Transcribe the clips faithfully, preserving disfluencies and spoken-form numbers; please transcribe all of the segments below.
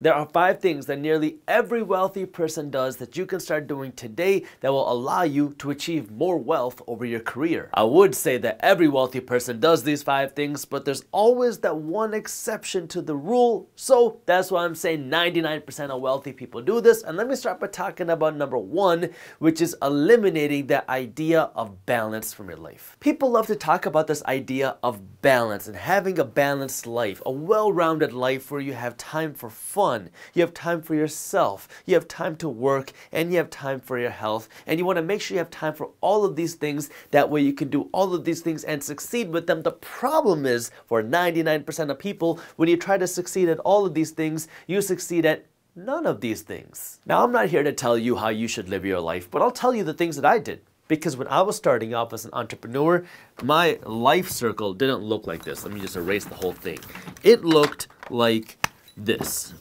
There are five things that nearly every wealthy person does that you can start doing today that will allow you to achieve more wealth over your career. I would say that every wealthy person does these five things, but there's always that one exception to the rule. So that's why I'm saying ninety-nine percent of wealthy people do this. And let me start by talking about number one, which is eliminating that idea of balance from your life. People love to talk about this idea of balance and having a balanced life, a well-rounded life where you have time for fun. You have time for yourself, you have time to work, and you have time for your health. And you want to make sure you have time for all of these things. That way you can do all of these things and succeed with them. The problem is, for ninety-nine percent of people, when you try to succeed at all of these things, you succeed at none of these things. Now, I'm not here to tell you how you should live your life, but I'll tell you the things that I did. Because when I was starting off as an entrepreneur, my life circle didn't look like this. Let me just erase the whole thing. It looked like this.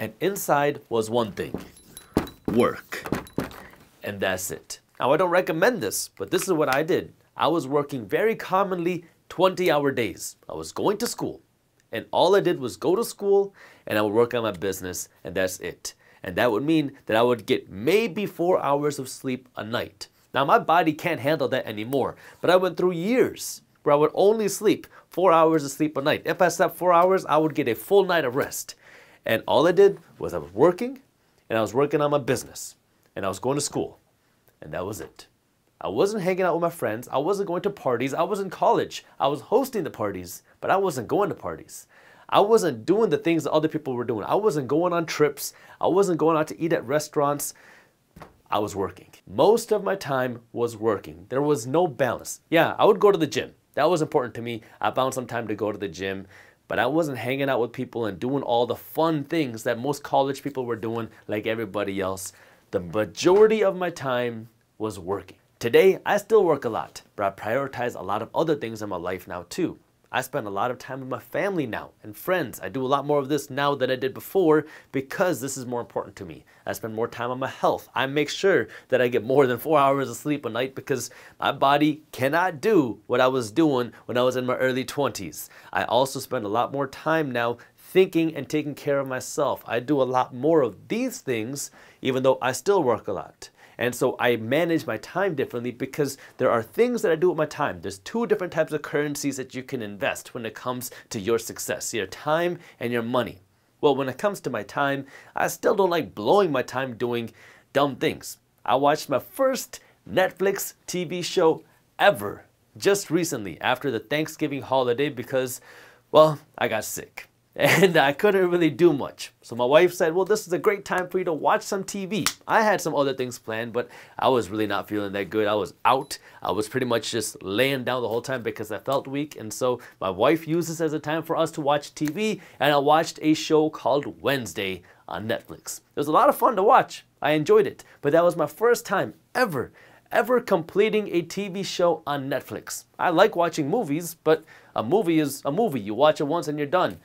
And inside was one thing, work. And that's it. Now, I don't recommend this, but this is what I did. I was working very commonly twenty hour days. I was going to school, and all I did was go to school, and I would work on my business, and that's it. And that would mean that I would get maybe four hours of sleep a night. Now, my body can't handle that anymore, but I went through years where I would only sleep four hours of sleep a night. If I slept four hours, I would get a full night of rest. And all I did was I was working, and I was working on my business, and I was going to school, and that was it. I wasn't hanging out with my friends. I wasn't going to parties. I was in college. I was hosting the parties, but I wasn't going to parties. I wasn't doing the things that other people were doing. I wasn't going on trips. I wasn't going out to eat at restaurants. I was working. Most of my time was working. There was no balance. Yeah, I would go to the gym. That was important to me. I found some time to go to the gym. But I wasn't hanging out with people and doing all the fun things that most college people were doing like everybody else. The majority of my time was working. Today, I still work a lot, but I prioritize a lot of other things in my life now too. I spend a lot of time with my family now and friends. I do a lot more of this now than I did before because this is more important to me. I spend more time on my health. I make sure that I get more than four hours of sleep a night because my body cannot do what I was doing when I was in my early twenties. I also spend a lot more time now thinking and taking care of myself. I do a lot more of these things even though I still work a lot. And so I manage my time differently because there are things that I do with my time. There's two different types of currencies that you can invest when it comes to your success, your time and your money. Well, when it comes to my time, I still don't like blowing my time doing dumb things. I watched my first Netflix T V show ever just recently after the Thanksgiving holiday because, well, I got sick. And I couldn't really do much. So my wife said, well, this is a great time for you to watch some T V. I had some other things planned, but I was really not feeling that good. I was out. I was pretty much just laying down the whole time because I felt weak. And so my wife used this as a time for us to watch T V. And I watched a show called Wednesday on Netflix. It was a lot of fun to watch. I enjoyed it. But that was my first time ever, ever completing a T V show on Netflix. I like watching movies, but a movie is a movie. You watch it once and you're done.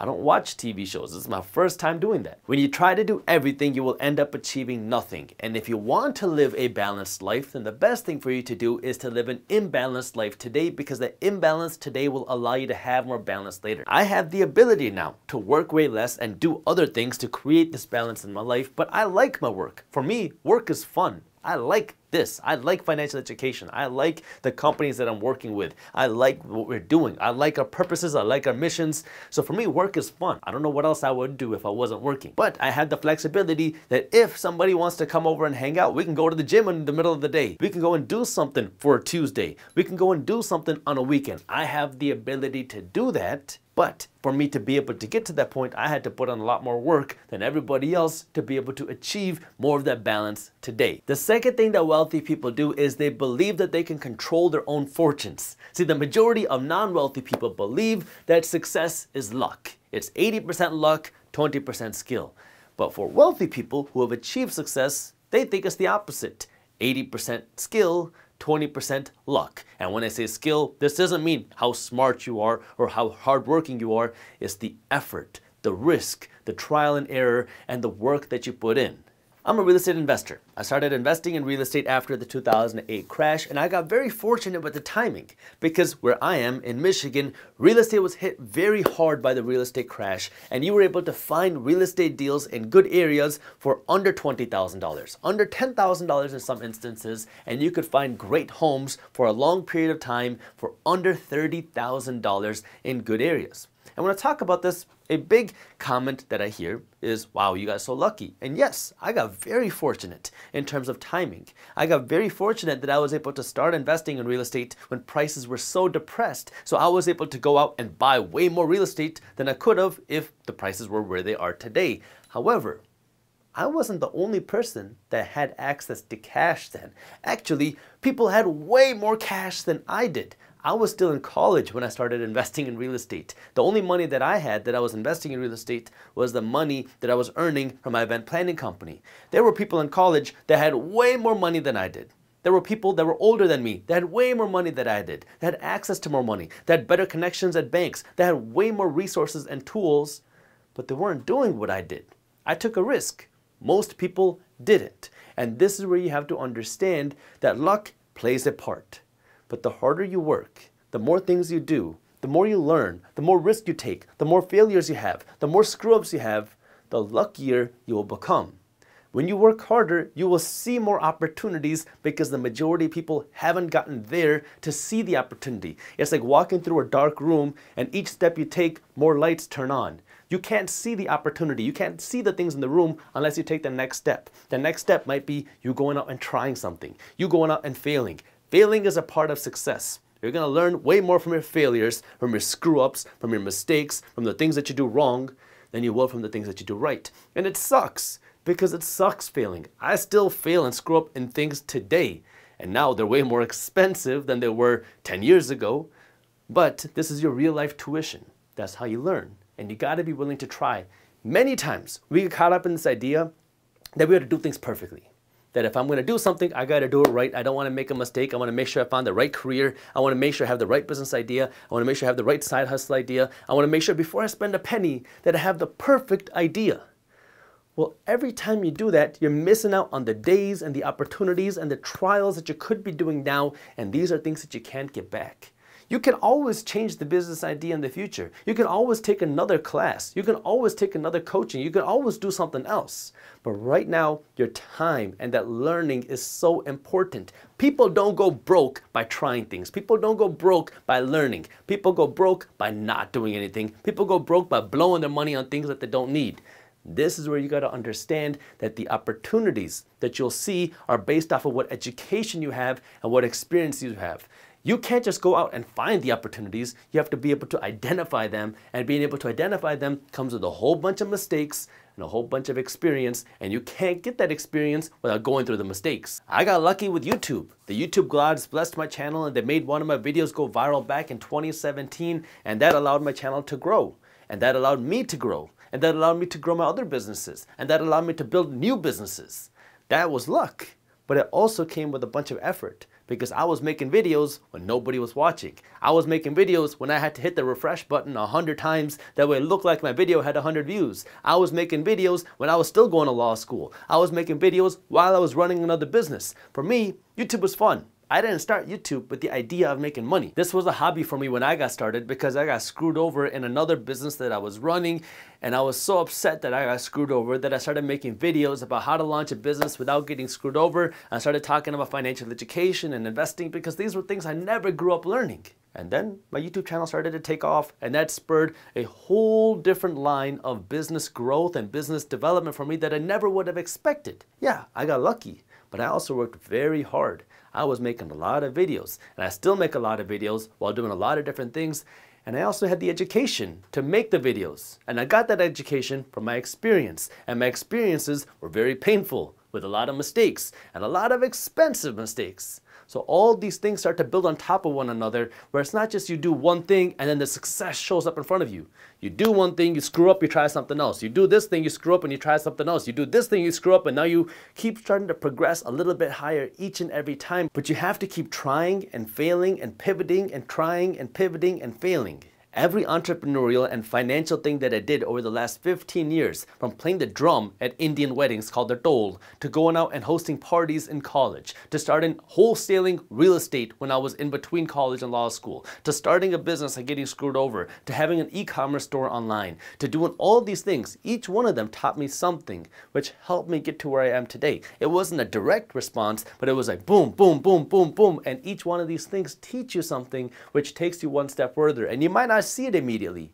I don't watch T V shows. This is my first time doing that. When you try to do everything, you will end up achieving nothing. And if you want to live a balanced life, then the best thing for you to do is to live an imbalanced life today because that imbalance today will allow you to have more balance later. I have the ability now to work way less and do other things to create this balance in my life, but I like my work. For me, work is fun. I like this. I like financial education. I like the companies that I'm working with. I like what we're doing. I like our purposes. I like our missions. So for me, work is fun. I don't know what else I would do if I wasn't working. But I had the flexibility that if somebody wants to come over and hang out, we can go to the gym in the middle of the day. We can go and do something for a Tuesday. We can go and do something on a weekend. I have the ability to do that. But for me to be able to get to that point, I had to put on a lot more work than everybody else to be able to achieve more of that balance today. The second thing that wealthy people do is they believe that they can control their own fortunes. See, the majority of non-wealthy people believe that success is luck. It's eighty percent luck, twenty percent skill. But for wealthy people who have achieved success, they think it's the opposite. eighty percent skill, twenty percent luck. And when I say skill, this doesn't mean how smart you are or how hardworking you are. It's the effort, the risk, the trial and error, and the work that you put in. I'm a real estate investor. I started investing in real estate after the two thousand eight crash, and I got very fortunate with the timing because where I am in Michigan, real estate was hit very hard by the real estate crash, and you were able to find real estate deals in good areas for under twenty thousand dollars, under ten thousand dollars in some instances, and you could find great homes for a long period of time for under thirty thousand dollars in good areas. And when I talk about this, a big comment that I hear is, wow, you guys are so lucky. And yes, I got very fortunate in terms of timing. I got very fortunate that I was able to start investing in real estate when prices were so depressed. So I was able to go out and buy way more real estate than I could have if the prices were where they are today. However, I wasn't the only person that had access to cash then. Actually, people had way more cash than I did. I was still in college when I started investing in real estate. The only money that I had that I was investing in real estate was the money that I was earning from my event planning company. There were people in college that had way more money than I did. There were people that were older than me that had way more money than I did, that had access to more money, that had better connections at banks, that had way more resources and tools, but they weren't doing what I did. I took a risk. Most people didn't. And this is where you have to understand that luck plays a part. But the harder you work, the more things you do, the more you learn, the more risk you take, the more failures you have, the more screw-ups you have, the luckier you will become. When you work harder, you will see more opportunities because the majority of people haven't gotten there to see the opportunity. It's like walking through a dark room and each step you take, more lights turn on. You can't see the opportunity. You can't see the things in the room unless you take the next step. The next step might be you going out and trying something. You going out and failing. Failing is a part of success. You're gonna learn way more from your failures, from your screw-ups, from your mistakes, from the things that you do wrong, than you will from the things that you do right. And it sucks, because it sucks failing. I still fail and screw up in things today, and now they're way more expensive than they were ten years ago. But this is your real-life tuition. That's how you learn, and you gotta be willing to try. Many times, we get caught up in this idea that we have to do things perfectly. That if I'm gonna do something, I gotta do it right. I don't wanna make a mistake. I wanna make sure I found the right career. I wanna make sure I have the right business idea. I wanna make sure I have the right side hustle idea. I wanna make sure before I spend a penny that I have the perfect idea. Well, every time you do that, you're missing out on the days and the opportunities and the trials that you could be doing now, and these are things that you can't get back. You can always change the business idea in the future. You can always take another class. You can always take another coaching. You can always do something else. But right now, your time and that learning is so important. People don't go broke by trying things. People don't go broke by learning. People go broke by not doing anything. People go broke by blowing their money on things that they don't need. This is where you got to understand that the opportunities that you'll see are based off of what education you have and what experience you have. You can't just go out and find the opportunities. You have to be able to identify them, and being able to identify them comes with a whole bunch of mistakes and a whole bunch of experience, and you can't get that experience without going through the mistakes. I got lucky with YouTube. The YouTube gods blessed my channel, and they made one of my videos go viral back in twenty seventeen, and that allowed my channel to grow, and that allowed me to grow, and that allowed me to grow my other businesses, and that allowed me to build new businesses. That was luck, but it also came with a bunch of effort. Because I was making videos when nobody was watching. I was making videos when I had to hit the refresh button a hundred times, that way it looked like my video had a hundred views. I was making videos when I was still going to law school. I was making videos while I was running another business. For me, YouTube was fun. I didn't start YouTube with the idea of making money. This was a hobby for me when I got started because I got screwed over in another business that I was running, and I was so upset that I got screwed over that I started making videos about how to launch a business without getting screwed over. I started talking about financial education and investing because these were things I never grew up learning. And then my YouTube channel started to take off, and that spurred a whole different line of business growth and business development for me that I never would have expected. Yeah, I got lucky, but I also worked very hard. I was making a lot of videos, and I still make a lot of videos while doing a lot of different things, and I also had the education to make the videos, and I got that education from my experience, and my experiences were very painful with a lot of mistakes and a lot of expensive mistakes. So all these things start to build on top of one another, where it's not just you do one thing and then the success shows up in front of you. You do one thing, you screw up, you try something else. You do this thing, you screw up, and you try something else. You do this thing, you screw up, and now you keep starting to progress a little bit higher each and every time. But you have to keep trying and failing and pivoting and trying and pivoting and failing. every entrepreneurial and financial thing that I did over the last fifteen years, from playing the drum at Indian weddings called the dole, to going out and hosting parties in college, to starting wholesaling real estate when I was in between college and law school, to starting a business and getting screwed over, to having an e-commerce store online, to doing all these things. Each one of them taught me something which helped me get to where I am today. It wasn't a direct response, but it was like boom, boom, boom, boom, boom, and each one of these things teach you something which takes you one step further. And you might not see it immediately,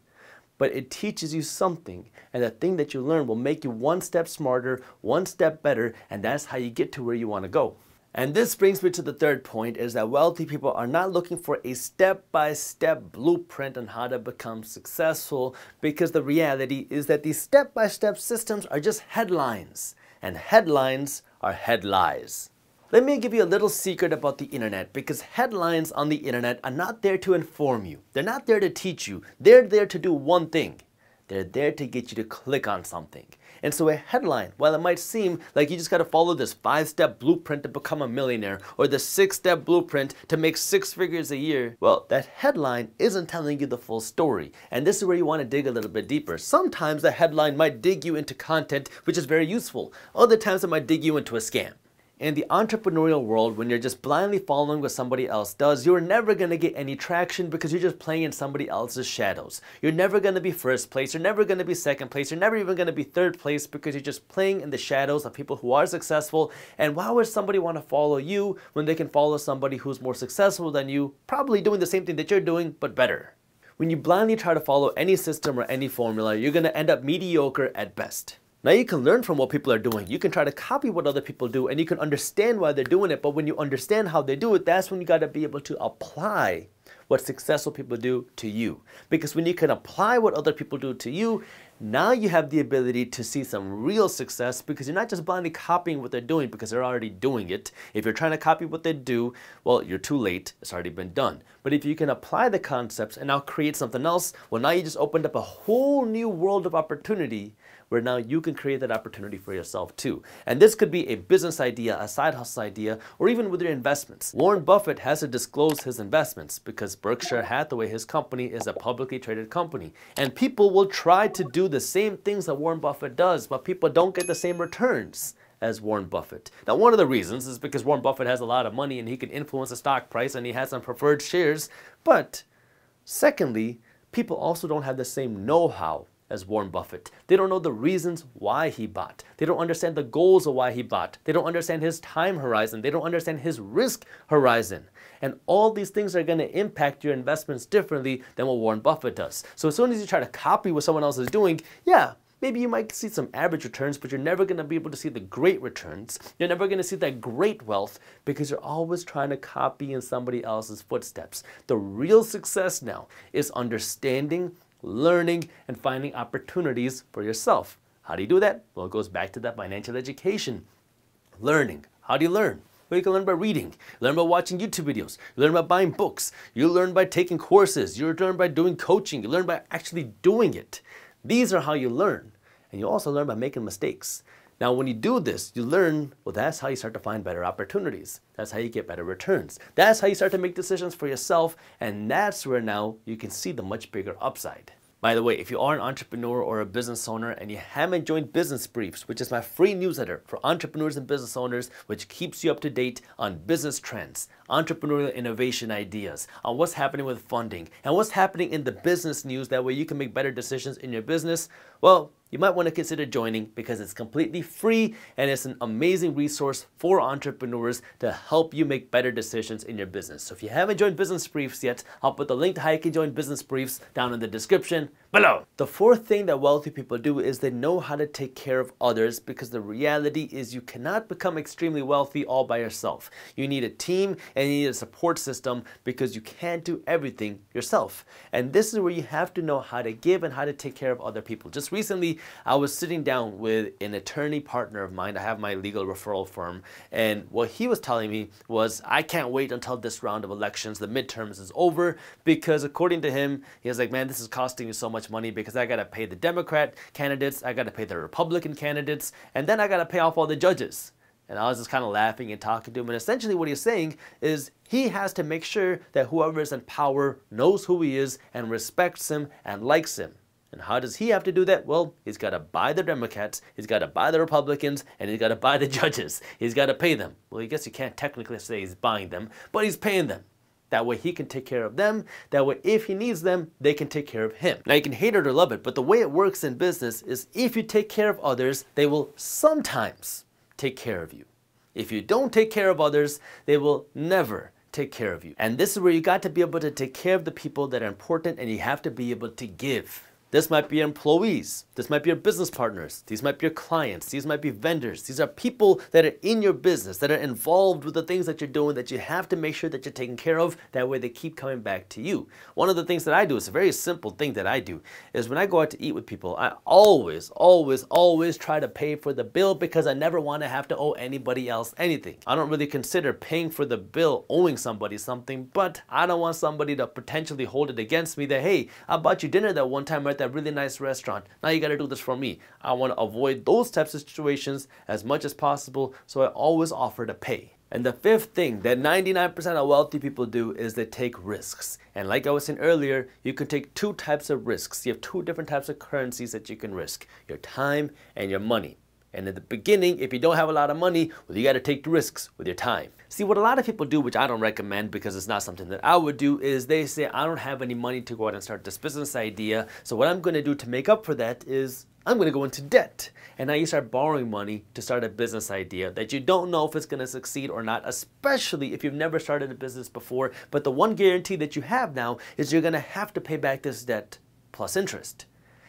but it teaches you something, and the thing that you learn will make you one step smarter, one step better, and that's how you get to where you want to go. And this brings me to the third point, is that wealthy people are not looking for a step-by-step blueprint on how to become successful, because the reality is that these step-by-step systems are just headlines, and headlines are head lies. Let me give you a little secret about the internet, because headlines on the internet are not there to inform you. They're not there to teach you. They're there to do one thing. They're there to get you to click on something. And so a headline, while it might seem like you just got to follow this five-step blueprint to become a millionaire, or the six-step blueprint to make six figures a year, well, that headline isn't telling you the full story. And this is where you want to dig a little bit deeper. Sometimes the headline might dig you into content which is very useful. Other times it might dig you into a scam. In the entrepreneurial world, when you're just blindly following what somebody else does, you're never going to get any traction because you're just playing in somebody else's shadows. You're never going to be first place, you're never going to be second place, you're never even going to be third place because you're just playing in the shadows of people who are successful. And why would somebody want to follow you when they can follow somebody who's more successful than you, probably doing the same thing that you're doing, but better? When you blindly try to follow any system or any formula, you're going to end up mediocre at best. Now you can learn from what people are doing. You can try to copy what other people do and you can understand why they're doing it. But when you understand how they do it, that's when you got to be able to apply what successful people do to you. Because when you can apply what other people do to you, now you have the ability to see some real success, because you're not just blindly copying what they're doing because they're already doing it. If you're trying to copy what they do, well, you're too late. It's already been done. But if you can apply the concepts and now create something else, well, now you just opened up a whole new world of opportunity where now you can create that opportunity for yourself too. And this could be a business idea, a side hustle idea, or even with your investments. Warren Buffett has to disclose his investments because Berkshire Hathaway, his company, is a publicly traded company. And people will try to do the same things that Warren Buffett does, but people don't get the same returns as Warren Buffett. Now, one of the reasons is because Warren Buffett has a lot of money and he can influence the stock price and he has some preferred shares. But secondly, people also don't have the same know-how as Warren Buffett. They don't know the reasons why he bought. They don't understand the goals of why he bought. They don't understand his time horizon. They don't understand his risk horizon. And all these things are going to impact your investments differently than what Warren Buffett does. So as soon as you try to copy what someone else is doing, yeah, maybe you might see some average returns, but you're never going to be able to see the great returns. You're never going to see that great wealth because you're always trying to copy in somebody else's footsteps. The real success now is understanding, learning, and finding opportunities for yourself. How do you do that? Well, it goes back to that financial education. Learning. How do you learn? Well, you can learn by reading, you learn by watching YouTube videos, you learn by buying books, you learn by taking courses, you learn by doing coaching, you learn by actually doing it. These are how you learn. And you also learn by making mistakes. Now, when you do this, you learn, well, that's how you start to find better opportunities. That's how you get better returns. That's how you start to make decisions for yourself. And that's where now you can see the much bigger upside. By the way, if you are an entrepreneur or a business owner and you haven't joined Business Briefs, which is my free newsletter for entrepreneurs and business owners, which keeps you up to date on business trends, entrepreneurial innovation ideas, on what's happening with funding, and what's happening in the business news, that way you can make better decisions in your business, well, you might want to consider joining because it's completely free and it's an amazing resource for entrepreneurs to help you make better decisions in your business. So if you haven't joined Business Briefs yet, I'll put the link to how you can join Business Briefs down in the description below. The fourth thing that wealthy people do is they know how to take care of others, because the reality is you cannot become extremely wealthy all by yourself. You need a team and you need a support system because you can't do everything yourself. And this is where you have to know how to give and how to take care of other people. Just recently, I was sitting down with an attorney partner of mine. I have my legal referral firm, and what he was telling me was, I can't wait until this round of elections, the midterms, is over, because according to him, he was like, man, this is costing me so much money because I gotta pay the Democrat candidates, I gotta pay the Republican candidates, and then I gotta pay off all the judges. And I was just kind of laughing and talking to him. And essentially what he's saying is he has to make sure that whoever is in power knows who he is and respects him and likes him. And how does he have to do that? Well, he's got to buy the Democrats, he's got to buy the Republicans, and he's got to buy the judges. He's got to pay them. Well, I guess you can't technically say he's buying them, but he's paying them. That way he can take care of them. That way if he needs them, they can take care of him. Now you can hate it or love it, but the way it works in business is if you take care of others, they will sometimes take care of you. If you don't take care of others, they will never take care of you. And this is where you got to be able to take care of the people that are important, and you have to be able to give. This might be your employees, this might be your business partners, these might be your clients, these might be vendors. These are people that are in your business, that are involved with the things that you're doing, that you have to make sure that you're taking care of. That way they keep coming back to you. One of the things that I do, it's a very simple thing that I do, is when I go out to eat with people, I always, always, always try to pay for the bill, because I never want to have to owe anybody else anything. I don't really consider paying for the bill owing somebody something, but I don't want somebody to potentially hold it against me that, hey, I bought you dinner that one time right there, a really nice restaurant, now you got to do this for me. I want to avoid those types of situations as much as possible, so I always offer to pay. And the fifth thing that ninety-nine percent of wealthy people do is they take risks. And like I was saying earlier, you can take two types of risks. You have two different types of currencies that you can risk: your time and your money. And at the beginning, if you don't have a lot of money, well, you got to take risks with your time. See, what a lot of people do, which I don't recommend because it's not something that I would do, is they say, I don't have any money to go out and start this business idea. So what I'm going to do to make up for that is I'm going to go into debt. And now you start borrowing money to start a business idea that you don't know if it's going to succeed or not, especially if you've never started a business before. But the one guarantee that you have now is you're going to have to pay back this debt plus interest.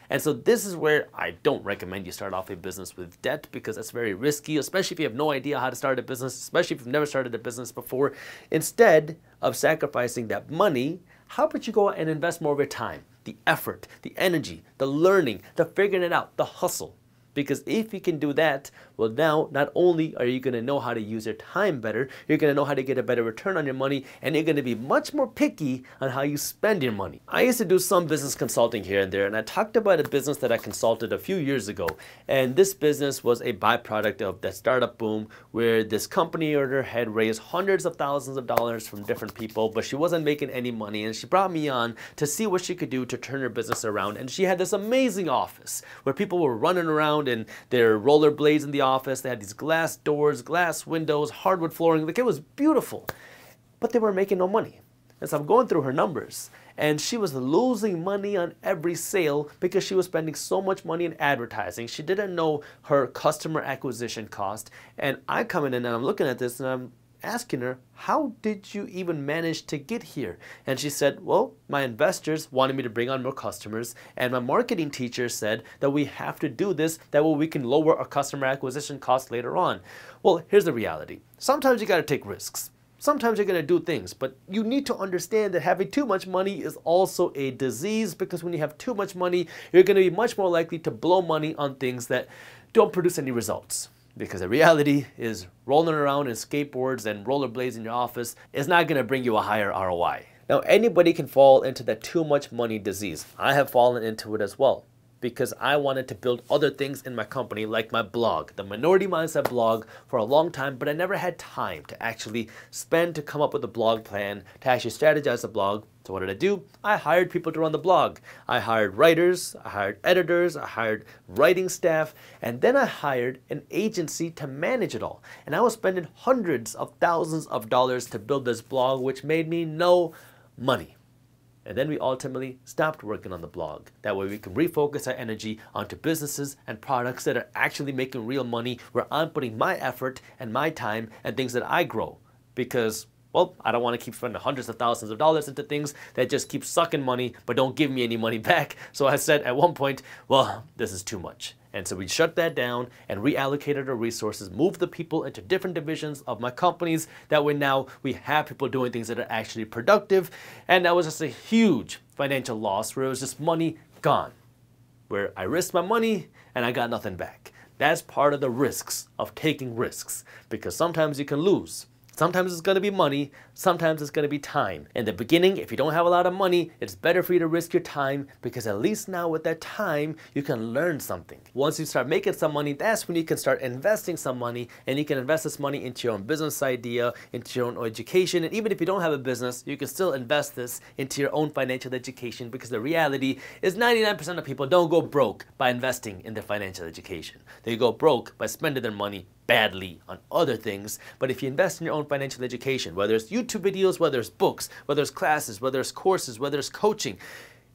And so this is where I don't recommend you start off a business with debt, because that's very risky, especially if you have no idea how to start a business, especially if you've never started a business before. Instead of sacrificing that money, how about you go out and invest more of your time, the effort, the energy, the learning, the figuring it out, the hustle. Because if you can do that, well, now not only are you going to know how to use your time better, you're going to know how to get a better return on your money, and you're going to be much more picky on how you spend your money. I used to do some business consulting here and there, and I talked about a business that I consulted a few years ago. And this business was a byproduct of that startup boom, where this company owner had raised hundreds of thousands of dollars from different people, but she wasn't making any money. And she brought me on to see what she could do to turn her business around. And she had this amazing office where people were running around and their rollerblades in the office. They had these glass doors, glass windows, hardwood flooring. Like, it was beautiful, but they were making no money. And so I'm going through her numbers, and she was losing money on every sale because she was spending so much money in advertising. She didn't know her customer acquisition cost. And I come in and I'm looking at this and I'm asking her, how did you even manage to get here? And she said, well, my investors wanted me to bring on more customers, and my marketing teacher said that we have to do this, that way we can lower our customer acquisition costs later on. Well, here's the reality. Sometimes you got to take risks. Sometimes you're going to do things, but you need to understand that having too much money is also a disease, because when you have too much money, you're going to be much more likely to blow money on things that don't produce any results. Because the reality is, rolling around in skateboards and rollerblades in your office is not going to bring you a higher R O I. Now, anybody can fall into that too much money disease. I have fallen into it as well, because I wanted to build other things in my company, like my blog, the Minority Mindset blog, for a long time, but I never had time to actually spend to come up with a blog plan, to actually strategize the blog. So what did I do? I hired people to run the blog. I hired writers, I hired editors, I hired writing staff, and then I hired an agency to manage it all. And I was spending hundreds of thousands of dollars to build this blog, which made me no money. And then we ultimately stopped working on the blog. That way we can refocus our energy onto businesses and products that are actually making real money, where I'm putting my effort and my time and things that I grow. Because, well, I don't want to keep spending hundreds of thousands of dollars into things that just keep sucking money but don't give me any money back. So I said at one point, well, this is too much. And so we shut that down and reallocated our resources, moved the people into different divisions of my companies. That way now we have people doing things that are actually productive. And that was just a huge financial loss, where it was just money gone, where I risked my money and I got nothing back. That's part of the risks of taking risks, because sometimes you can lose. Sometimes it's going to be money, sometimes it's going to be time. In the beginning, if you don't have a lot of money, it's better for you to risk your time, because at least now with that time, you can learn something. Once you start making some money, that's when you can start investing some money, and you can invest this money into your own business idea, into your own education, and even if you don't have a business, you can still invest this into your own financial education, because the reality is ninety-nine percent of people don't go broke by investing in their financial education. They go broke by spending their money badly on other things. But if you invest in your own financial education, whether it's YouTube videos, whether it's books, whether it's classes, whether it's courses, whether it's coaching,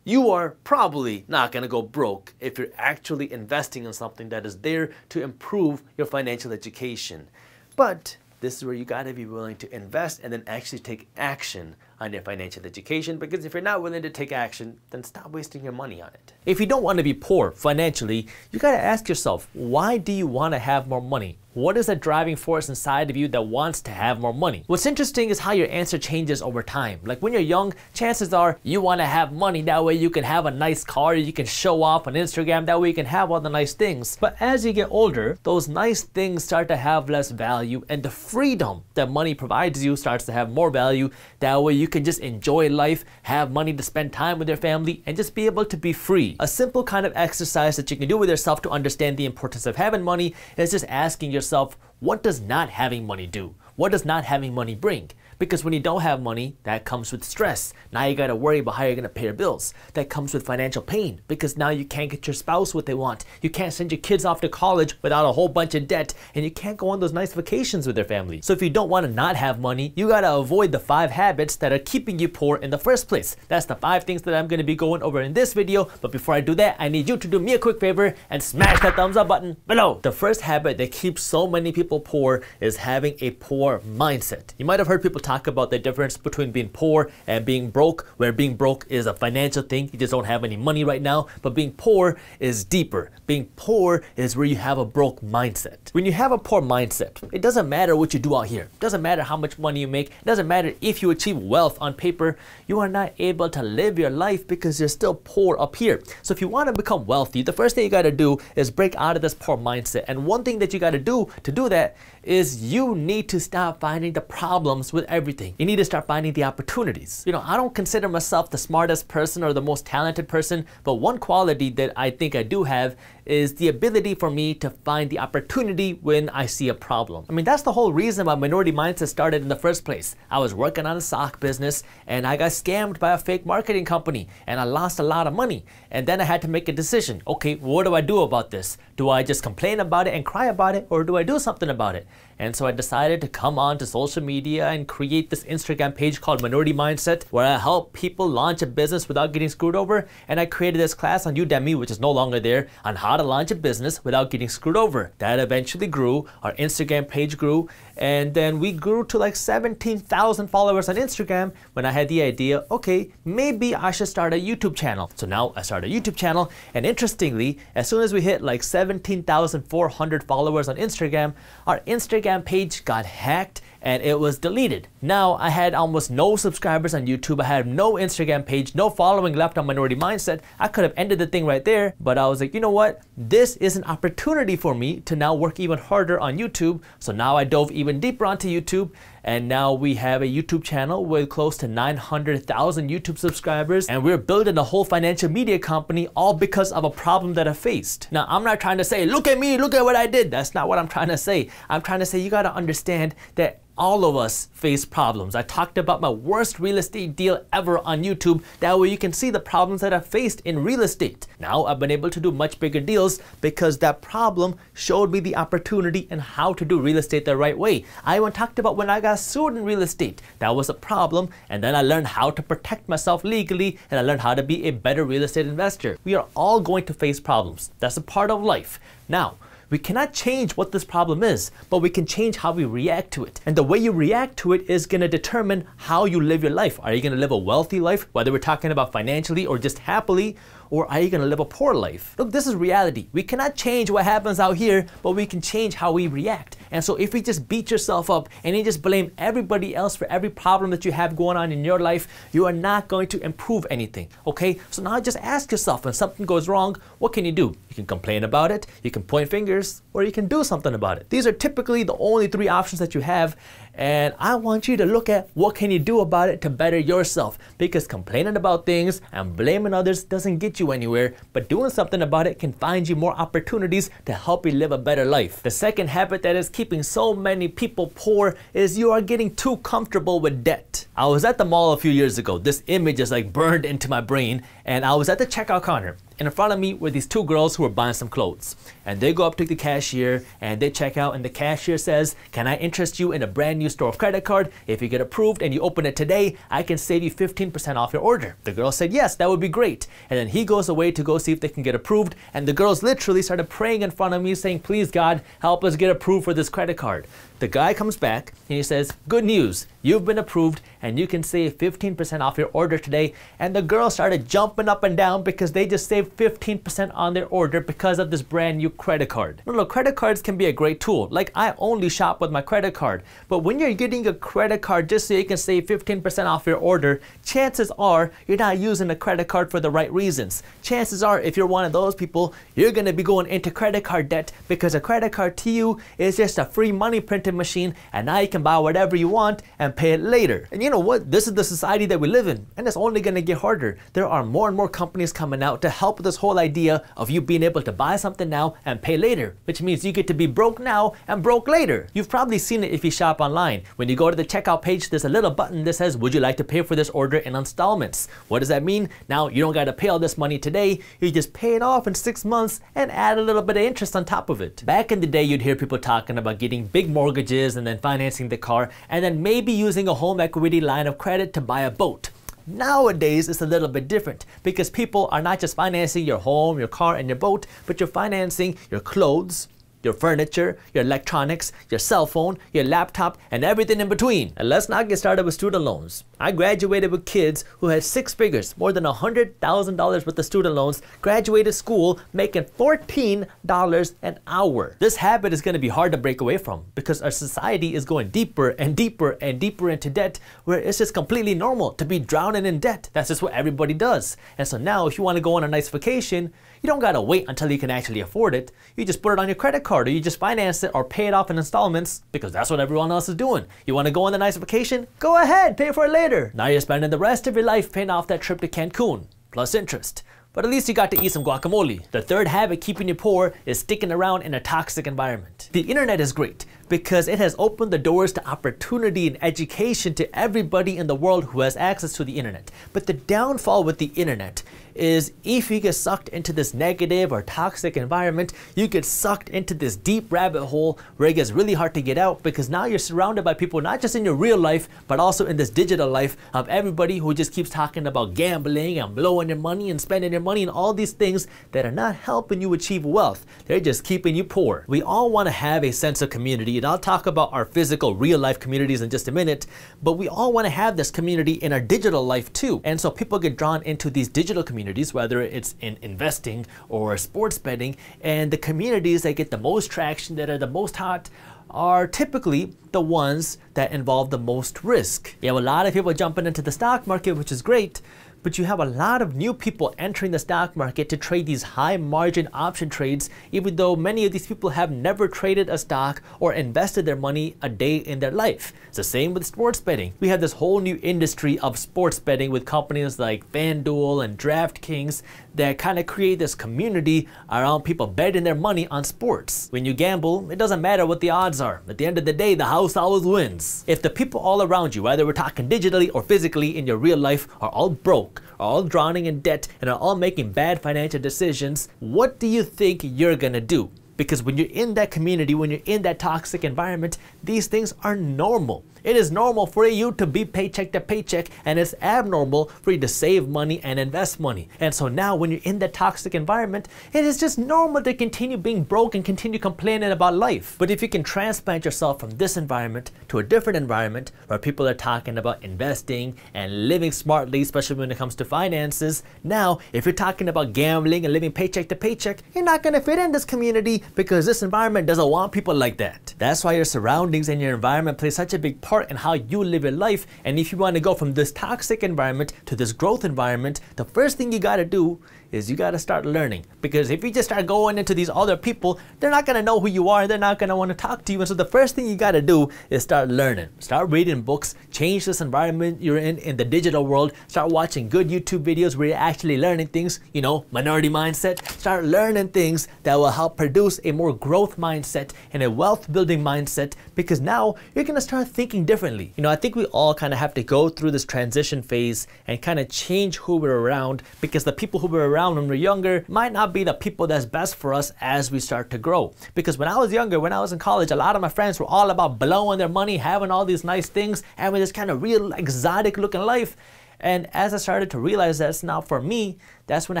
you are probably not going to go broke if you're actually investing in something that is there to improve your financial education. But this is where you got to be willing to invest and then actually take action on your financial education, because if you're not willing to take action, then stop wasting your money on it. If you don't want to be poor financially, you got to ask yourself, why do you want to have more money? What is the driving force inside of you that wants to have more money? What's interesting is how your answer changes over time. Like when you're young, chances are you want to have money. That way you can have a nice car, you can show off on Instagram, that way you can have all the nice things. But as you get older, those nice things start to have less value, and the freedom that money provides you starts to have more value. That way you You can just enjoy life, have money to spend time with your family, and just be able to be free. A simple kind of exercise that you can do with yourself to understand the importance of having money is just asking yourself, what does not having money do? What does not having money bring? Because when you don't have money, that comes with stress. Now you gotta worry about how you're gonna pay your bills. That comes with financial pain, because now you can't get your spouse what they want. You can't send your kids off to college without a whole bunch of debt, and you can't go on those nice vacations with their family. So if you don't wanna not have money, you gotta avoid the five habits that are keeping you poor in the first place. That's the five things that I'm gonna be going over in this video, but before I do that, I need you to do me a quick favor and smash that thumbs up button below. The first habit that keeps so many people poor is having a poor mindset. You might have heard people talk about the difference between being poor and being broke, where being broke is a financial thing, you just don't have any money right now, but being poor is deeper. Being poor is where you have a broke mindset. When you have a poor mindset, it doesn't matter what you do out here, it doesn't matter how much money you make, it doesn't matter if you achieve wealth on paper, you are not able to live your life because you're still poor up here. So if you want to become wealthy, the first thing you got to do is break out of this poor mindset, and one thing that you got to do to do that is you need to stop finding the problems with everything. You need to start finding the opportunities. You know, I don't consider myself the smartest person or the most talented person, but one quality that I think I do have is the ability for me to find the opportunity when I see a problem. I mean, that's the whole reason my Minority Mindset started in the first place. I was working on a sock business and I got scammed by a fake marketing company and I lost a lot of money. And then I had to make a decision. Okay, what do I do about this? Do I just complain about it and cry about it, or do I do something about it? And so I decided to come on to social media and create this Instagram page called Minority Mindset, where I help people launch a business without getting screwed over. And I created this class on Udemy, which is no longer there, on how to launch a business without getting screwed over. That eventually grew, our Instagram page grew, and then we grew to like seventeen thousand followers on Instagram when I had the idea, okay, maybe I should start a YouTube channel. So now I started a YouTube channel, and interestingly, as soon as we hit like seventeen thousand four hundred followers on Instagram, our Instagram page got hacked and it was deleted. Now I had almost no subscribers on YouTube, I had no Instagram page, no following left on Minority Mindset. I could have ended the thing right there, but I was like, you know what? This is an opportunity for me to now work even harder on YouTube. So now I dove even deeper onto YouTube, and now we have a YouTube channel with close to nine hundred thousand YouTube subscribers, and we're building a whole financial media company all because of a problem that I faced. Now I'm not trying to say, look at me, look at what I did. That's not what I'm trying to say. I'm trying to say you gotta understand that all of us face problems. I talked about my worst real estate deal ever on YouTube. That way you can see the problems that I faced in real estate. Now I've been able to do much bigger deals because that problem showed me the opportunity and how to do real estate the right way. I even talked about when I got sued in real estate. That was a problem, and then I learned how to protect myself legally, and I learned how to be a better real estate investor. We are all going to face problems. That's a part of life. Now, we cannot change what this problem is, but we can change how we react to it. And the way you react to it is gonna determine how you live your life. Are you gonna live a wealthy life, whether we're talking about financially or just happily, or are you gonna live a poor life? Look, this is reality. We cannot change what happens out here, but we can change how we react. And so if you just beat yourself up and you just blame everybody else for every problem that you have going on in your life, you are not going to improve anything, okay? So now just ask yourself, when something goes wrong, what can you do? You can complain about it, you can point fingers, or you can do something about it. These are typically the only three options that you have, and I want you to look at what can you do about it to better yourself, because complaining about things and blaming others doesn't get you anywhere, but doing something about it can find you more opportunities to help you live a better life. The second habit that is keeping so many people poor is you are getting too comfortable with debt. I was at the mall a few years ago. This image is like burned into my brain, and I was at the checkout counter, and in front of me were these two girls who were buying some clothes. And they go up to the cashier and they check out, and the cashier says, "Can I interest you in a brand new store credit card? If you get approved and you open it today, I can save you fifteen percent off your order." The girl said, "Yes, that would be great." And then he goes away to go see if they can get approved, and the girls literally started praying in front of me saying, "Please God, help us get approved for this credit card." The guy comes back and he says, "Good news, you've been approved and you can save fifteen percent off your order today." And the girls started jumping up and down because they just saved fifteen percent on their order because of this brand new credit card. Now look, credit cards can be a great tool. Like, I only shop with my credit card. But when you're getting a credit card just so you can save fifteen percent off your order, chances are you're not using a credit card for the right reasons. Chances are, if you're one of those people, you're gonna be going into credit card debt, because a credit card to you is just a free money printer machine, and now you can buy whatever you want and pay it later. And you know what? This is the society that we live in, and it's only gonna get harder. There are more and more companies coming out to help with this whole idea of you being able to buy something now and pay later, which means you get to be broke now and broke later. You've probably seen it if you shop online. When you go to the checkout page, there's a little button that says, "Would you like to pay for this order in installments?" What does that mean? Now you don't gotta pay all this money today. You just pay it off in six months and add a little bit of interest on top of it. Back in the day, you'd hear people talking about getting big mortgages and then financing the car, and then maybe using a home equity line of credit to buy a boat. Nowadays, it's a little bit different, because people are not just financing your home, your car, and your boat, but you're financing your clothes, your furniture, your electronics, your cell phone, your laptop, and everything in between. And let's not get started with student loans. I graduated with kids who had six figures, more than one hundred thousand dollars worth of student loans, graduated school making fourteen dollars an hour. This habit is gonna be hard to break away from, because our society is going deeper and deeper and deeper into debt, where it's just completely normal to be drowning in debt. That's just what everybody does. And so now if you wanna go on a nice vacation, you don't gotta wait until you can actually afford it. You just put it on your credit card, or you just finance it or pay it off in installments, because that's what everyone else is doing. You want to go on a nice vacation? Go ahead, pay for it later. Now you're spending the rest of your life paying off that trip to Cancun, plus interest. But at least you got to eat some guacamole. The third habit keeping you poor is sticking around in a toxic environment. The internet is great, because it has opened the doors to opportunity and education to everybody in the world who has access to the internet. But the downfall with the internet is if you get sucked into this negative or toxic environment, you get sucked into this deep rabbit hole where it gets really hard to get out, because now you're surrounded by people not just in your real life, but also in this digital life of everybody who just keeps talking about gambling and blowing your money and spending your money and all these things that are not helping you achieve wealth. They're just keeping you poor. We all want to have a sense of community, and I'll talk about our physical real life communities in just a minute, but we all want to have this community in our digital life too. And so people get drawn into these digital communities, whether it's in investing or sports betting, and the communities that get the most traction, that are the most hot, are typically the ones that involve the most risk. You have a lot of people jumping into the stock market, which is great, but you have a lot of new people entering the stock market to trade these high margin option trades, even though many of these people have never traded a stock or invested their money a day in their life. It's the same with sports betting. We have this whole new industry of sports betting with companies like FanDuel and DraftKings that kind of create this community around people betting their money on sports. When you gamble, it doesn't matter what the odds are. At the end of the day, the house always wins. If the people all around you, whether we're talking digitally or physically in your real life, are all broke, are all drowning in debt, and are all making bad financial decisions, what do you think you're gonna do? Because when you're in that community, when you're in that toxic environment, these things are normal. It is normal for you to be paycheck to paycheck, and it's abnormal for you to save money and invest money. And so now when you're in that toxic environment, it is just normal to continue being broke and continue complaining about life. But if you can transplant yourself from this environment to a different environment where people are talking about investing and living smartly, especially when it comes to finances, now if you're talking about gambling and living paycheck to paycheck, you're not gonna fit in this community, because this environment doesn't want people like that. That's why your surroundings and your environment play such a big part in how you live your life. And if you want to go from this toxic environment to this growth environment, the first thing you got to do is you gotta start learning. Because if you just start going into these other people, they're not gonna know who you are, they're not gonna wanna talk to you. And so the first thing you gotta do is start learning. Start reading books, change this environment you're in, in the digital world. Start watching good YouTube videos where you're actually learning things, you know, Minority Mindset. Start learning things that will help produce a more growth mindset and a wealth building mindset, because now you're gonna start thinking differently. You know, I think we all kinda have to go through this transition phase and kinda change who we're around, because the people who we're around when we're younger might not be the people that's best for us as we start to grow. Because when I was younger, when I was in college, a lot of my friends were all about blowing their money, having all these nice things, having this kind of real exotic looking life. And as I started to realize that's not for me, that's when I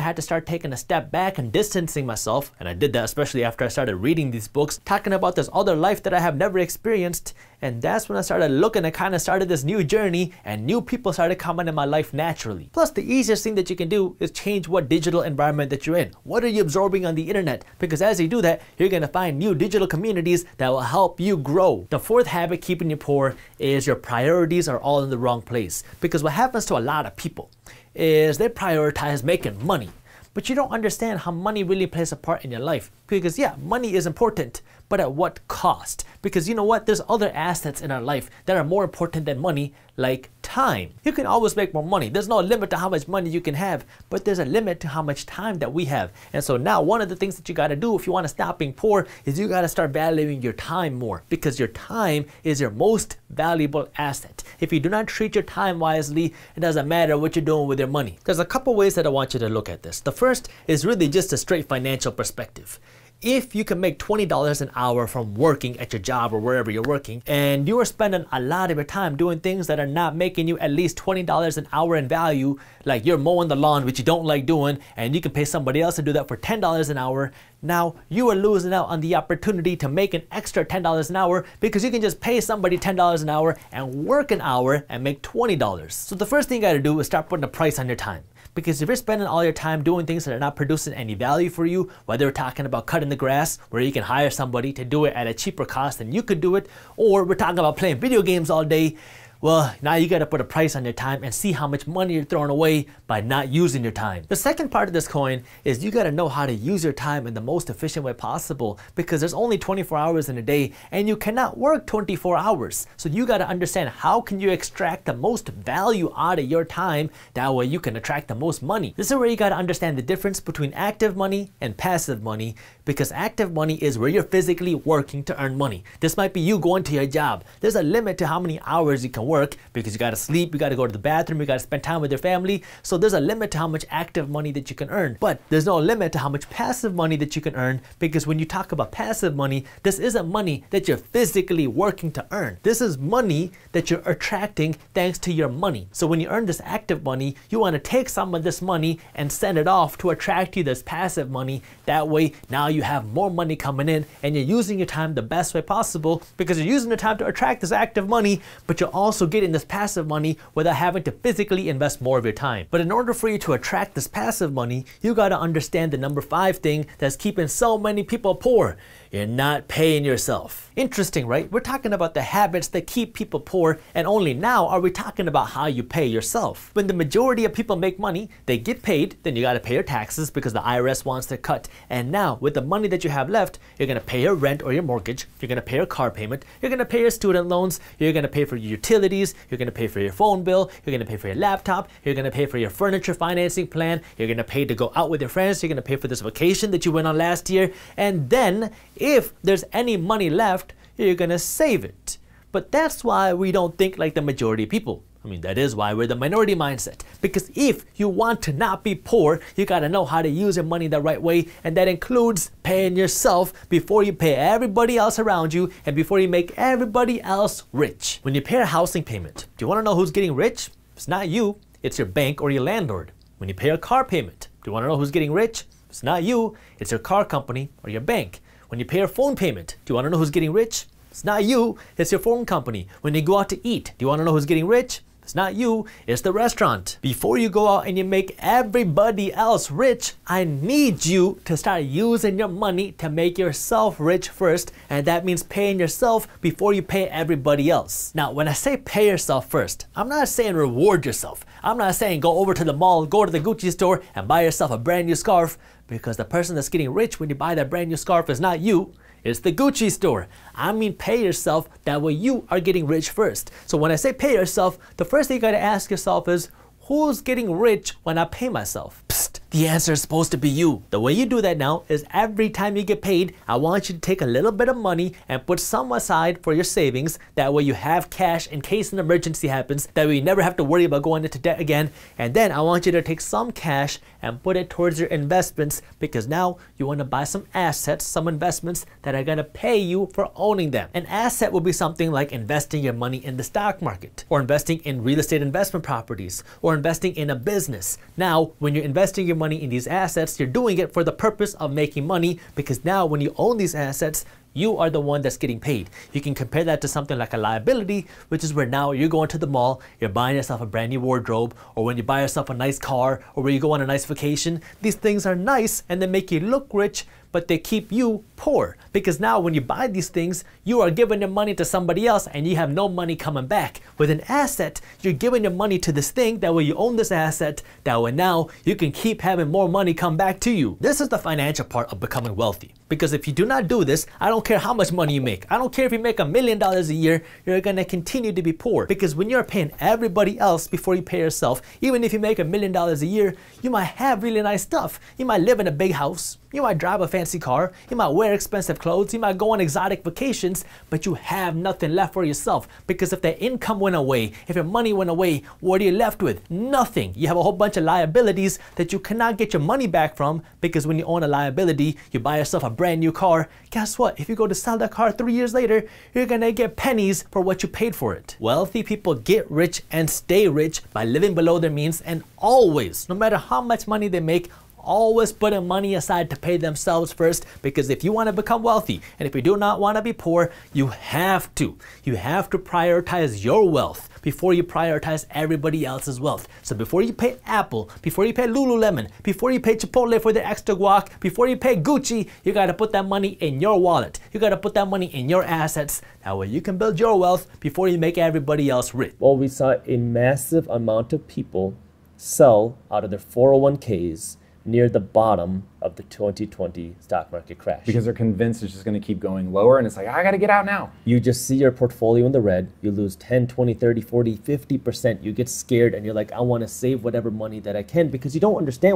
had to start taking a step back and distancing myself. And I did that especially after I started reading these books, talking about this other life that I have never experienced. And that's when I started looking and kind of started this new journey, and new people started coming in my life naturally. Plus, the easiest thing that you can do is change what digital environment that you're in. What are you absorbing on the internet? Because as you do that, you're gonna find new digital communities that will help you grow. The fourth habit keeping you poor is your priorities are all in the wrong place. Because what happens to a lot of people is they prioritize making money, but you don't understand how money really plays a part in your life. Because yeah, money is important, but at what cost? Because you know what, there's other assets in our life that are more important than money, like time. You can always make more money. There's no limit to how much money you can have, but there's a limit to how much time that we have. And so now one of the things that you gotta do if you wanna stop being poor is you gotta start valuing your time more, because your time is your most valuable asset. If you do not treat your time wisely, it doesn't matter what you're doing with your money. There's a couple ways that I want you to look at this. The first is really just a straight financial perspective. If you can make twenty dollars an hour from working at your job or wherever you're working, and you are spending a lot of your time doing things that are not making you at least twenty dollars an hour in value, like you're mowing the lawn, which you don't like doing, and you can pay somebody else to do that for ten dollars an hour, now you are losing out on the opportunity to make an extra ten dollars an hour, because you can just pay somebody ten dollars an hour and work an hour and make twenty dollars. So the first thing you gotta do is start putting a price on your time. Because if you're spending all your time doing things that are not producing any value for you, whether we're talking about cutting the grass, where you can hire somebody to do it at a cheaper cost than you could do it, or we're talking about playing video games all day, well, now you gotta put a price on your time and see how much money you're throwing away by not using your time. The second part of this coin is you gotta know how to use your time in the most efficient way possible, because there's only twenty-four hours in a day and you cannot work twenty-four hours. So you gotta understand how can you extract the most value out of your time, that way you can attract the most money. This is where you gotta understand the difference between active money and passive money, because active money is where you're physically working to earn money. This might be you going to your job. There's a limit to how many hours you can work, because you gotta sleep, you gotta go to the bathroom, you gotta spend time with your family. So there's a limit to how much active money that you can earn, but there's no limit to how much passive money that you can earn, because when you talk about passive money, this isn't money that you're physically working to earn. This is money that you're attracting thanks to your money. So when you earn this active money, you wanna take some of this money and send it off to attract you this passive money. That way, now you have more money coming in and you're using your time the best way possible, because you're using the time to attract this active money, but you're also also getting this passive money without having to physically invest more of your time. But in order for you to attract this passive money, you gotta understand the number five thing that's keeping so many people poor. You're not paying yourself. Interesting, right? We're talking about the habits that keep people poor, and only now are we talking about how you pay yourself. When the majority of people make money, they get paid, then you gotta pay your taxes because the I R S wants to cut. And now, with the money that you have left, you're gonna pay your rent or your mortgage, you're gonna pay your car payment, you're gonna pay your student loans, you're gonna pay for your utilities, you're gonna pay for your phone bill, you're gonna pay for your laptop, you're gonna pay for your furniture financing plan, you're gonna pay to go out with your friends, you're gonna pay for this vacation that you went on last year, and then, if there's any money left, you're gonna save it. But that's why we don't think like the majority of people. I mean, that is why we're the minority mindset. Because if you want to not be poor, you gotta know how to use your money the right way, and that includes paying yourself before you pay everybody else around you and before you make everybody else rich. When you pay a housing payment, do you wanna know who's getting rich? It's not you, it's your bank or your landlord. When you pay a car payment, do you wanna know who's getting rich? It's not you, it's your car company or your bank. When you pay your phone payment, do you wanna know who's getting rich? It's not you, it's your phone company. When you go out to eat, do you wanna know who's getting rich? It's not you, it's the restaurant. Before you go out and you make everybody else rich, I need you to start using your money to make yourself rich first, and that means paying yourself before you pay everybody else. Now, when I say pay yourself first, I'm not saying reward yourself. I'm not saying go over to the mall, go to the Gucci store, and buy yourself a brand new scarf, because the person that's getting rich when you buy that brand new scarf is not you. It's the Gucci store. I mean pay yourself, that way you are getting rich first. So when I say pay yourself, the first thing you gotta ask yourself is, who's getting rich when I pay myself? Psst, the answer is supposed to be you. The way you do that now is every time you get paid, I want you to take a little bit of money and put some aside for your savings. That way you have cash in case an emergency happens. That way you never have to worry about going into debt again. And then I want you to take some cash and put it towards your investments, because now you want to buy some assets, some investments that are going to pay you for owning them. An asset will be something like investing your money in the stock market, or investing in real estate investment properties, or investing in a business. Now, when you're investing your money in these assets, you're doing it for the purpose of making money, because now when you own these assets, you are the one that's getting paid. You can compare that to something like a liability, which is where now you're going to the mall, you're buying yourself a brand new wardrobe, or when you buy yourself a nice car, or where you go on a nice vacation. These things are nice and they make you look rich, but they keep you poor, because now when you buy these things, you are giving your money to somebody else and you have no money coming back. With an asset, you're giving your money to this thing, that way you own this asset, that way now you can keep having more money come back to you. This is the financial part of becoming wealthy, because if you do not do this, I don't care how much money you make, I don't care if you make a million dollars a year, you're gonna continue to be poor, because when you're paying everybody else before you pay yourself, even if you make a million dollars a year, you might have really nice stuff. You might live in a big house, you might drive a fancy car, you might wear expensive clothes, you might go on exotic vacations, but you have nothing left for yourself, because if that income went away, if your money went away, what are you left with? Nothing. You have a whole bunch of liabilities that you cannot get your money back from, because when you own a liability, you buy yourself a brand new car. Guess what? If you go to sell that car three years later, you're gonna get pennies for what you paid for it. Wealthy people get rich and stay rich by living below their means, and always, no matter how much money they make, always putting money aside to pay themselves first, because if you want to become wealthy, and if you do not want to be poor, you have to. You have to prioritize your wealth before you prioritize everybody else's wealth. So before you pay Apple, before you pay Lululemon, before you pay Chipotle for their extra guac, before you pay Gucci, you gotta put that money in your wallet. You gotta put that money in your assets. That way you can build your wealth before you make everybody else rich. Well, we saw a massive amount of people sell out of their four oh one Ks near the bottom of the twenty twenty stock market crash. Because they're convinced it's just gonna keep going lower, and it's like, I gotta get out now. You just see your portfolio in the red, you lose ten, twenty, thirty, forty, fifty percent, you get scared, and you're like, I wanna save whatever money that I can, because you don't understand